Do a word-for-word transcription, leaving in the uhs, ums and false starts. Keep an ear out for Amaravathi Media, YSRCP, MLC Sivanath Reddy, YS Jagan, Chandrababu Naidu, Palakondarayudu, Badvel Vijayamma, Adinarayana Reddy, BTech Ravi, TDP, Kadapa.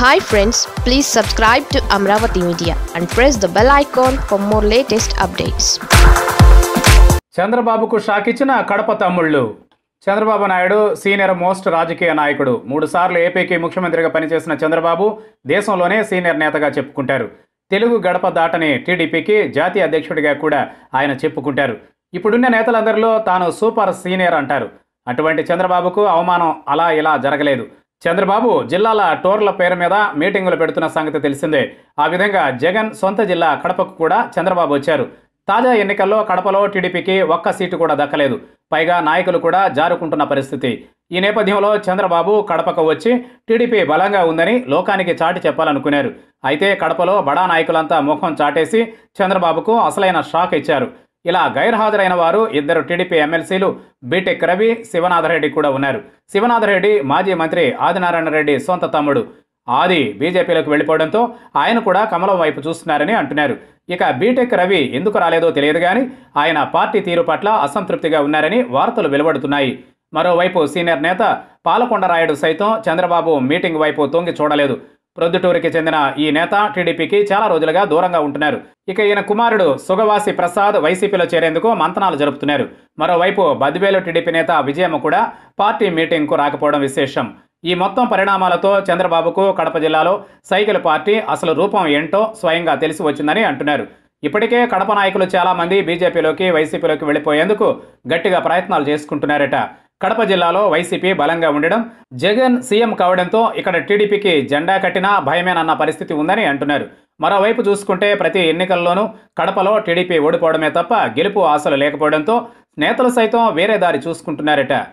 Hi friends, please subscribe to Amaravathi Media and press the bell icon for more latest updates. Chandrababuku shock ichina Kadapa Tamullu. Chandrababu Naidu, senior most Rajakeeya Nayikudu, Mudu Sarlu A P K Mukhyamantriga Panichesina Chandrababu, Deshamlone senior Netaga Cheppukuntaru. Telugu Gadapa Datani, T D P ki, Jatiya Adhyakshudiga Kuda, Ayana Cheppukuntaru. Ippuduన్న నేతలందరిలో తాను super senior అంటారు. అటువంటి చంద్రబాబుకు అవమానం అలా ఇలా జరగలేదు. చంద్రబాబు జిల్లాల టోర్ల పేరు మీద మీటింగులు పెడుతున్న సంగతి తెలిసిందే. ఆ విధంగా జగన్ సొంత జిల్లా కడపకు కూడా చంద్రబాబు వచ్చారు. తాజా ఎన్నికల్లో కడపలో టీడీపీకి ఒక్క సీటు కూడా దక్కలేదు. పైగా నాయకులు కూడా జారుకుంటున్న పరిస్థితి. ఈ నేపథ్యంలో చంద్రబాబు కడపకు వచ్చి టీడీపీ బలంగా ఉందని లోకానికి చాటి చెప్పాలనుకున్నారు. అయితే కడపలో బడా నాయకులంతా ముఖం చాటేసి చంద్రబాబుకు అసలైన షాక్ ఇచ్చారు. ఇలా గైర్హాజరైన వారు ఇద్దరు టీడీపీ ఎమ్మెల్సీలు బీటెక్ రవి, శివనాథ్ రెడ్డి కూడా ఉన్నారు. శివనాథ్ రెడ్డి మాజీ మంత్రి ఆదినారాయణ రెడ్డి సొంత తమ్ముడు. ఆది బీజేపీలోకి వెళ్ళిపోవడంతో ఆయన కూడా కమలం వైపు చూస్తున్నారని అంటున్నారు. ఇక బీటెక్ రవి ఎందుకు రాలేదో తెలియదు కానీ ఆయన పార్టీ తీరు పట్ల అసంతృప్తిగా ఉన్నారని వార్తలు వెలువడుతున్నాయి. మరోవైపు సీనియర్ నేత పాలకొండరాయుడు సైతం చంద్రబాబు మీటింగ్ వైపు తొంగి చూడలేదు. ప్రొద్దుటూరికి చెందిన ఈ నేత టీడీపీకి చాలా రోజులుగా దూరంగా ఉంటున్నారు. ఇక ఈయన కుమారుడు సుగవాసి ప్రసాద్ వైసీపీలో చేరేందుకు మంతనాలు జరుపుతున్నారు. మరోవైపు బద్వేలు టీడీపీ నేత విజయమ్మ కూడా పార్టీ మీటింగ్కు రాకపోవడం విశేషం. ఈ మొత్తం పరిణామాలతో చంద్రబాబుకు కడప జిల్లాలో సైకిల్ పార్టీ అసలు రూపం ఏంటో స్వయంగా తెలిసి వచ్చిందని అంటున్నారు. ఇప్పటికే కడప నాయకులు చాలామంది బీజేపీలోకి, వైసీపీలోకి వెళ్ళిపోయేందుకు గట్టిగా ప్రయత్నాలు చేసుకుంటున్నారట. కడప జిల్లాలో వైసీపీ బలంగా ఉండడం, జగన్ సీఎం కావడంతో ఇక్కడ టీడీపీకి జెండా కట్టినా భయమేనన్న పరిస్థితి ఉందని అంటున్నారు. మరోవైపు చూసుకుంటే ప్రతి ఎన్నికల్లోనూ కడపలో టీడీపీ ఓడిపోవడమే తప్ప గెలుపు ఆశలు లేకపోవడంతో నేతలు సైతం వేరే దారి చూసుకుంటున్నారట.